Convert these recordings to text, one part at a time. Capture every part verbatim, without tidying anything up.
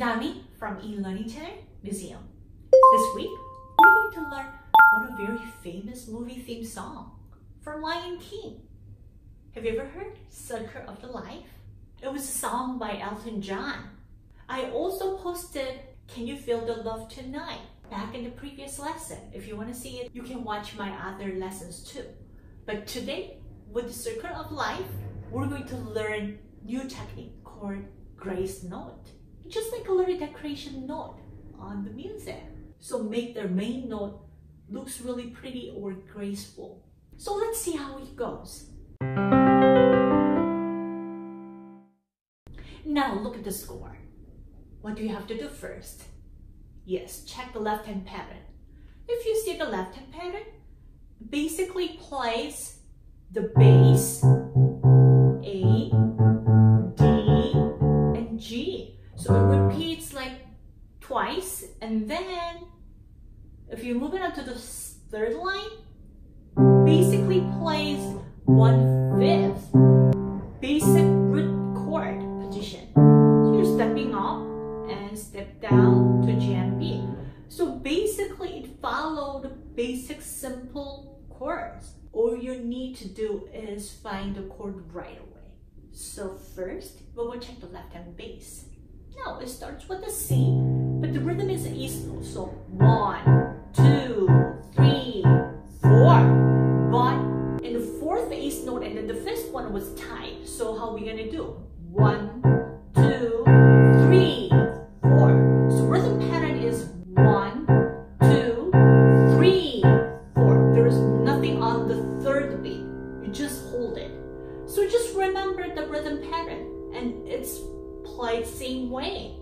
and Dami from eLearning Museum. This week, we're going to learn one of a very famous movie themed song from Lion King. Have you ever heard Circle of Life? It was a song by Elton John. I also posted Can You Feel the Love Tonight back in the previous lesson. If you want to see it, you can watch my other lessons too. But today, with the Circle of Life, we're going to learn new technique called Grace Note. Just like a little decoration note on the music. So make the main note looks really pretty or graceful. So let's see how it goes. Now look at the score. What do you have to do first? Yes, check the left hand pattern. If you see the left hand pattern, basically plays the bass, A, D, and G. So it repeats like twice, and then if you move it up to the third line, basically plays one fifth basic root chord position. So you're stepping up and step down to G and B. So basically it follows the basic simple chords. All you need to do is find the chord right away. So first, we will check the left hand bass. Now it starts with a C, but the rhythm is an E slow. So one, two, three, four. But in the fourth E note and then the fifth one was tied. So how are we gonna do? One, two, three, four. So rhythm pattern is one, two, three, four. There is nothing on the third beat. You just hold it. So just remember the rhythm pattern, and it's played same way.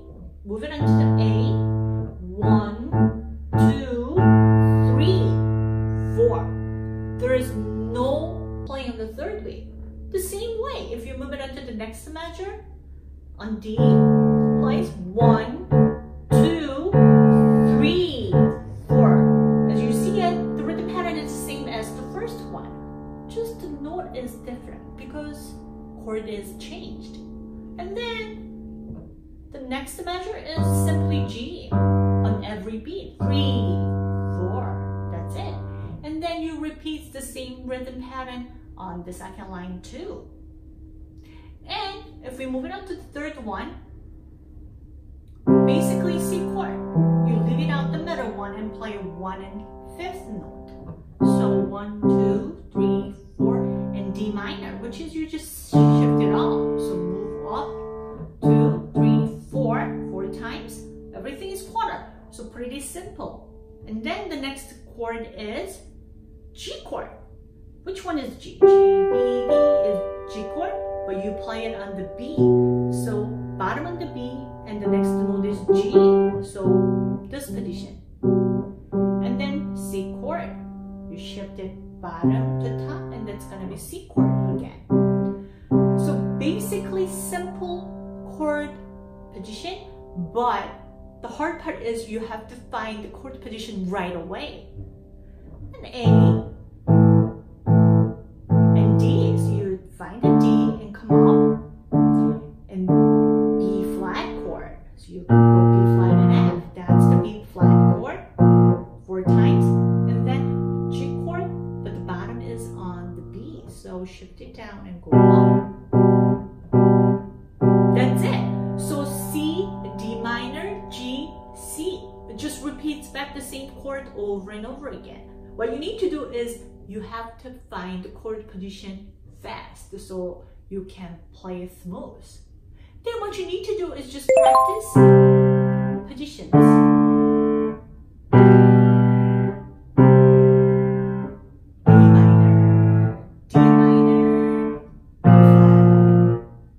Move it onto the A. One, two, three, four. There is no play on the third beat. The same way, if you move it onto the next measure, on D, plays one, two, three, four. As you see it, the rhythm pattern is the same as the first one. Just the note is different because chord is changed. And then the next measure is simply G on every beat. Three, four, that's it. And then you repeat the same rhythm pattern on the second line too. And if we move it up to the third one, basically C chord. You leave it out the middle one and play one and fifth note. So one, two, three, four, and D minor, which is you just shift it up. So move up, two, three, four, four times. Everything is quarter, so pretty simple. And then the next chord is G chord. Which one is G? G, B, D is G chord, but you play it on the B. So bottom on the B, and the next note is G. So this position. And then C chord. You shift it bottom to top, and that's gonna be C chord again. So basically simple chord position, but the hard part is you have to find the chord position right away. An A and D, so you find a D and come up, and B flat chord, so you go B flat and F, that's the B flat chord, four times, and then G chord, but the bottom is on the B, so shift it down and go up. The same chord over and over again. What you need to do is you have to find the chord position fast so you can play it smooth. Then what you need to do is just practice positions. B minor, D minor,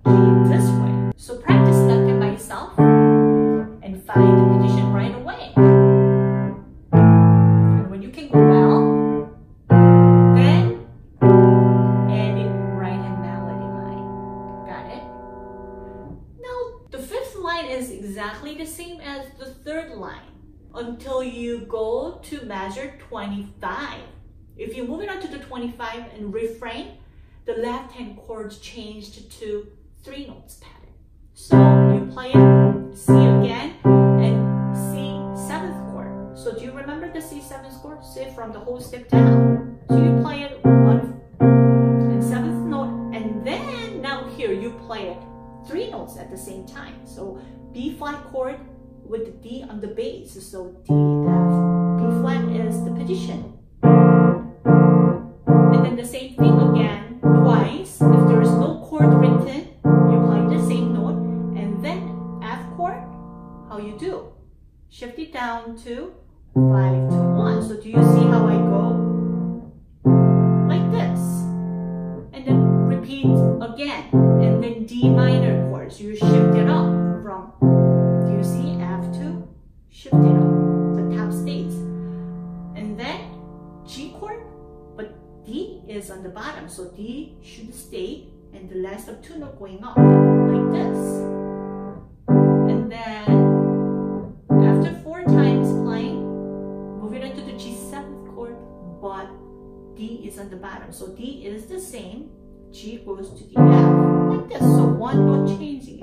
G, this way. So practice nothing by yourself and find the position right away. Until you go to measure twenty-five. If you move it on to the twenty-five and refrain, the left hand chords changed to three notes pattern. So you play it, C again, seventh chord, say from the whole step down. So you play it one and seventh note, and then now here you play it three notes at the same time. So B flat chord with the D on the bass. So D, F, B flat is the petition. And then the same thing again twice. If there is no chord written, you play the same note, and then F chord, how you do? Shift it down to five to one. So do you see how I go? Like this. And then repeat again. And then D minor chord. So you shift it up from, do you see, F to shift it up. The top stays. And then G chord, but D is on the bottom. So D should stay and the last of two notes going up. Like this. And then D is on the bottom, so D is the same, G goes to the F, like this, so one note changing it,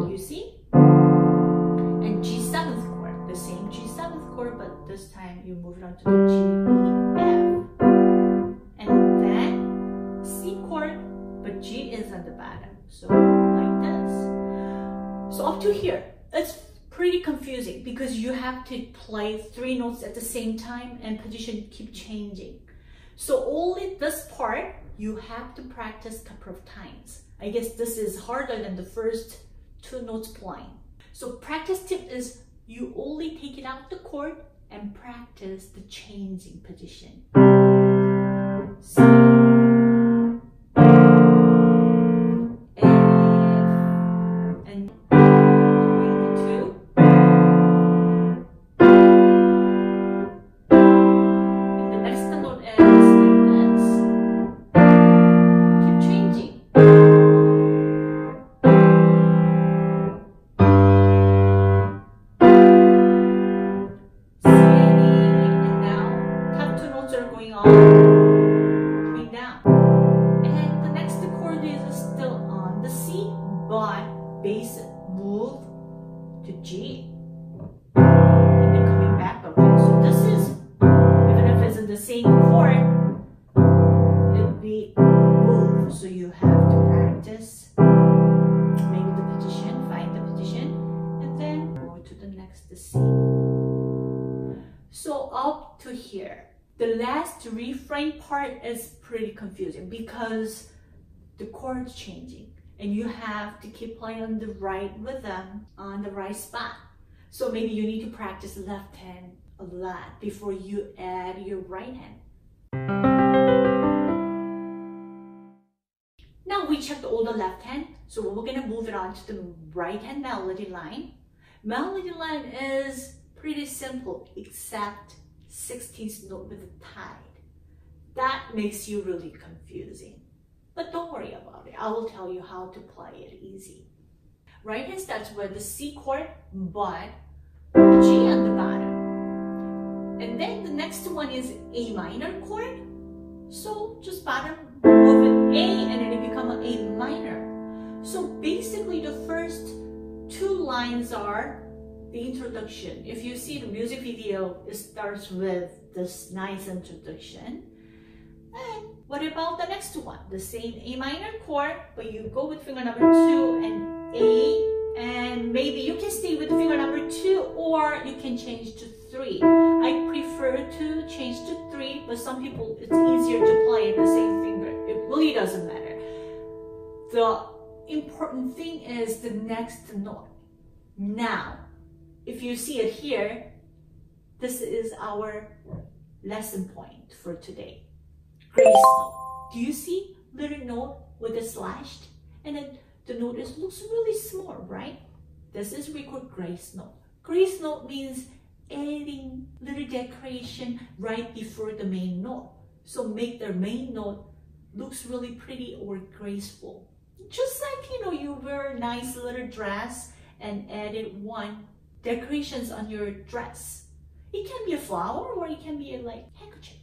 do you see? And G seventh chord, the same G seventh chord, but this time you move it on to the G, B, F, and then C chord, but G is on the bottom, so like this. So up to here, it's pretty confusing because you have to play three notes at the same time and position keep changing. So only this part, you have to practice a couple of times. I guess this is harder than the first two notes playing. So practice tip is you only take it out the chord and practice the changing position. So, F, and two, and the next note is is pretty confusing because the chord's changing and you have to keep playing on the right rhythm on the right spot. So maybe you need to practice left hand a lot before you add your right hand. Now we checked all the left hand, so we're gonna move it on to the right hand melody line. Melody line is pretty simple except sixteenth note with a tie. That makes you really confusing, but don't worry about it. I will tell you how to play it easy. Right hand starts with the C chord, but G on the bottom. And then the next one is A minor chord. So just bottom, move it A, and then it becomes A minor. So basically the first two lines are the introduction. If you see the music video, it starts with this nice introduction. And what about the next one? The same A minor chord, but you go with finger number two and A, and maybe you can stay with finger number two or you can change to three. I prefer to change to three, but some people it's easier to play the same finger. It really doesn't matter. The important thing is the next note. Now, if you see it here, this is our lesson point for today. Grace note. Do you see little note with a slashed? And then the note is, looks really small, right? This is we call grace note. Grace note means adding little decoration right before the main note. So make the main note looks really pretty or graceful. Just like, you know, you wear a nice little dress and added one decorations on your dress. It can be a flower or it can be a like handkerchief.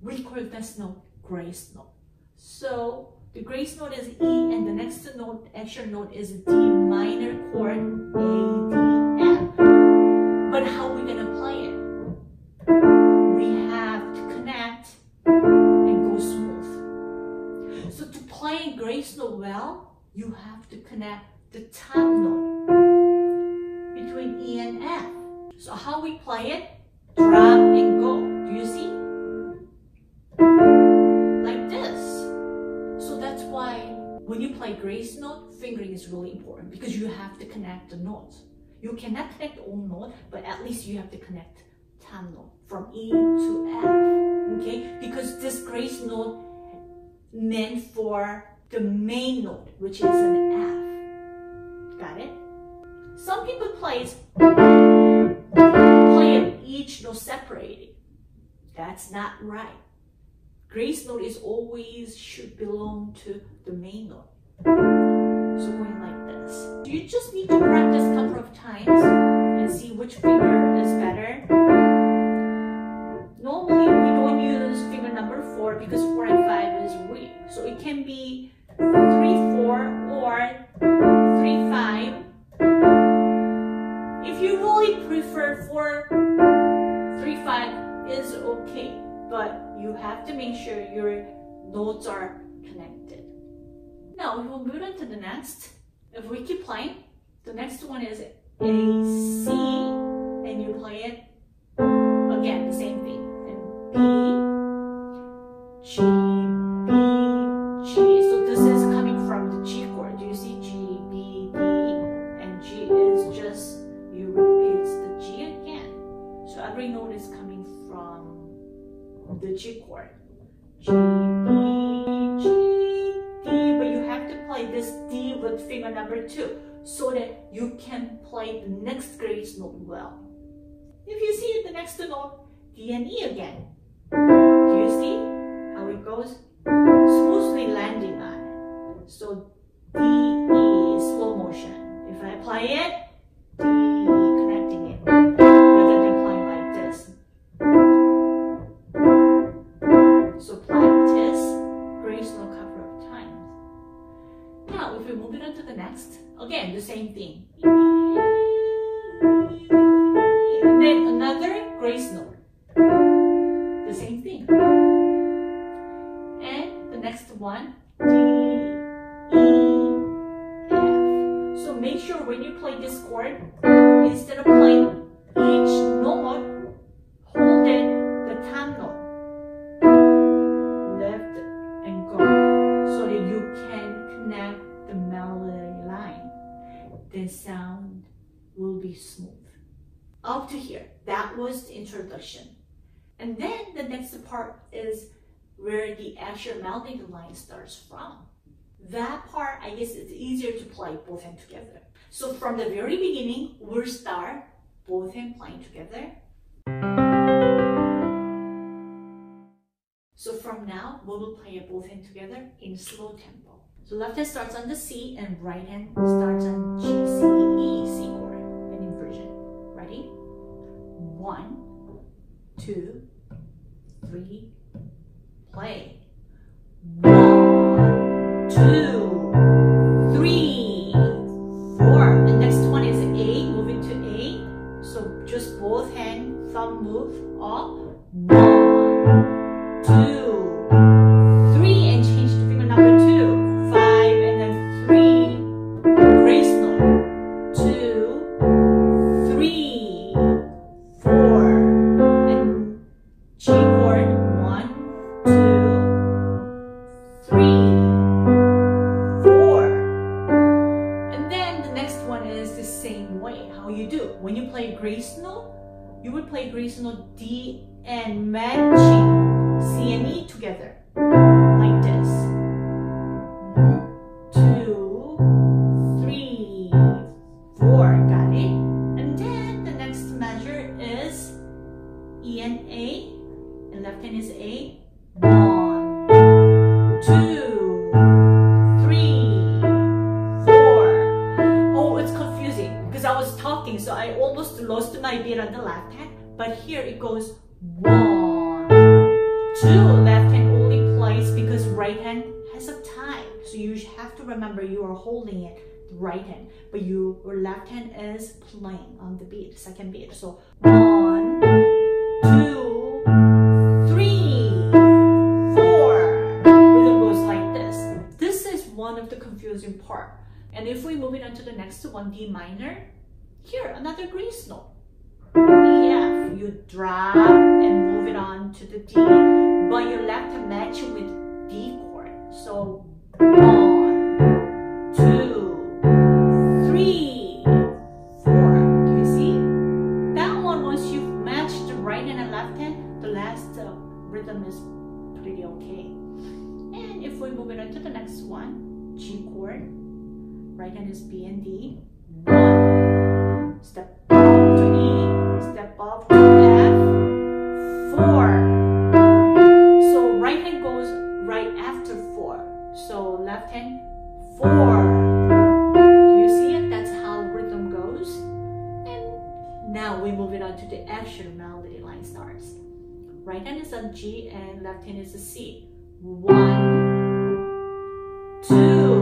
We call this note grace note. So the grace note is E and the next note, extra note is D minor chord, A, D, F. But how are we gonna play it? Grace Note well, you have to connect the time note between E and F. So how we play it? Drop and go. Do you see? Like this. So that's why when you play Grace Note, fingering is really important because you have to connect the notes. You cannot connect the old note, but at least you have to connect time note from E to F. Okay? Because this Grace Note meant for the main note, which is an F. Got it? Some people play play each note separated. That's not right. Grace Note is always should belong to the main note. So going like this. You just need to practice a couple of times and see which finger is better. Normally we don't use finger number four because four and five is weak. So it can be three four or three five. If you really prefer four three five is okay, but you have to make sure your notes are connected. Now we will move on to the next. If we keep playing, the next one is A, C, and you play it again, the same thing. And B, G, B, G. So this is coming from the G chord. Do you see G, B, D, and G is just, you repeat the G again. So every note is coming from the G chord. G, B, G. This D with finger number two so that you can play the next Grace Note well. If you see the next note, D and E again. Do you see how it goes? Smoothly landing on it. So D, E, slow motion. If I play it, D, E, connecting it. Rather than playing like this. So practice Grace Note cover of time. Now, if we move it on to the next, again, the same thing. And then another Grace Note. The same thing. And the next one, D, E, F. So make sure when you play this chord, instead of playing each note, hold it the thumb note. Left and go. So that you can connect the melody line, the sound will be smooth. Up to here, that was the introduction. And then the next part is where the actual melody line starts from. That part, I guess it's easier to play both hands together. So from the very beginning, we'll start both hands playing together. So from now, we will play both hands together in slow tempo. So left hand starts on the C and right hand starts on G, C, E, C chord, an inversion. Ready? One, two, three, play. One, two, three, four. The next one is A, moving to A. So just both hand, thumb move up. One, two, three, and change to finger number two. Play Grace Note D and matching C and E together like this. Two, three, four. Got it? And then the next measure is E and A, and left hand is A. One, two, three, four. Oh, it's confusing because I was talking, so I almost lost my beat on the left hand. But here it goes one, two. Left hand only plays because right hand has a time. So you have to remember you are holding it, the right hand. But you, your left hand is playing on the beat, second beat. So one, two, three, four. Rhythm goes like this. This is four. And if we move it on to the next one, D minor, here, another Grace note. E, F, you drop and move it on to the D, but you left a match with D chord. So one, two, three, four. Do you see? That one, once you've matched the right and the left hand, the last uh, rhythm is pretty okay. And if we move it on to the next one, G chord. Right hand is B and D. One, step up to E, step up to F, four. So right hand goes right after four. So left hand, four. Do you see it? That's how rhythm goes. And now we move it on to the actual melody line starts. Right hand is on G and left hand is a C. One, two.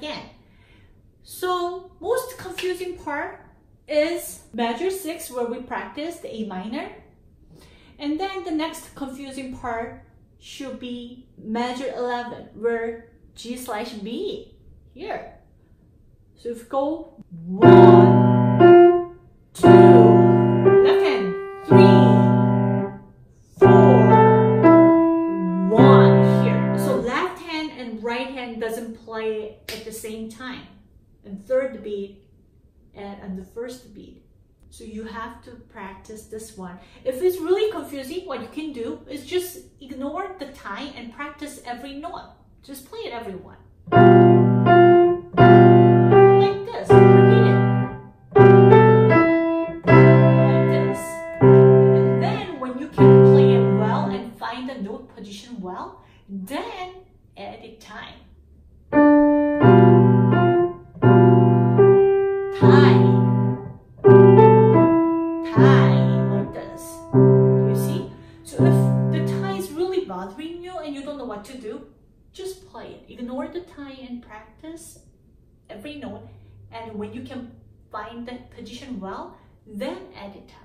Again. So most confusing part is measure six, where we practice the A minor, and then the next confusing part should be measure eleven, where G slash B here. So if we go one, two, left hand, three, four, one here. So left hand and right hand doesn't play at the same time, and third beat and, and the first beat. So you have to practice this one. If it's really confusing, what you can do is just ignore the time and practice every note. Just play it every one. Like this, repeat it. Like this. And then when you can play it well and find the note position well, then add it time. To do, just play it, ignore the time and practice every note, and when you can find that position well, then add it time.